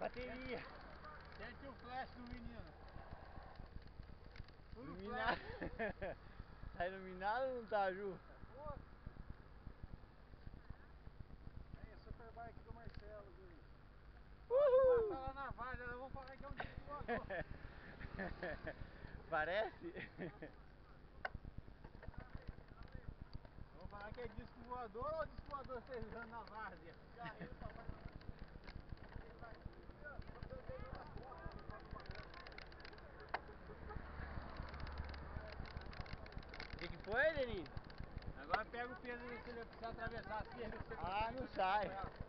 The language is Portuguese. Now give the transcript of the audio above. Bateria. Sente o flash do menino. Iluminado. Tá iluminado ou não tá, Ju? É a superbike do Marcelo, gente. Uhul! Tá lá na vaga, vamos falar que é um desculpa. Parece? Vamos falar que é disco voador ou disco voador cesando na várzea? O que foi, Denis? Agora pega o peso dele, se ele precisar atravessar a cerca. Ah, não sai.